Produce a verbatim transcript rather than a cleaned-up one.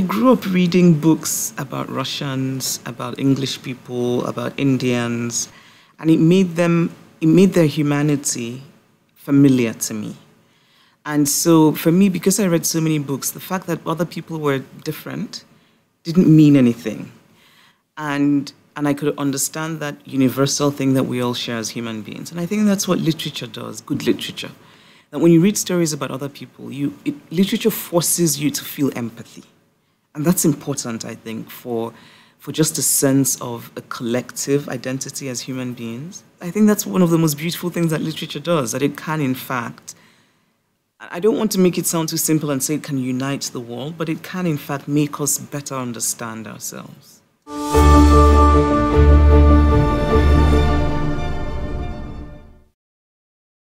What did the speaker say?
I grew up reading books about Russians, about English people, about Indians, and it made them, it made their humanity familiar to me. And so for me, because I read so many books, the fact that other people were different didn't mean anything. And, and I could understand that universal thing that we all share as human beings. And I think that's what literature does, good literature. That when you read stories about other people, you, it, literature forces you to feel empathy. And that's important, I think, for, for just a sense of a collective identity as human beings. I think that's one of the most beautiful things that literature does, that it can, in fact, I don't want to make it sound too simple and say it can unite the world, but it can, in fact, make us better understand ourselves.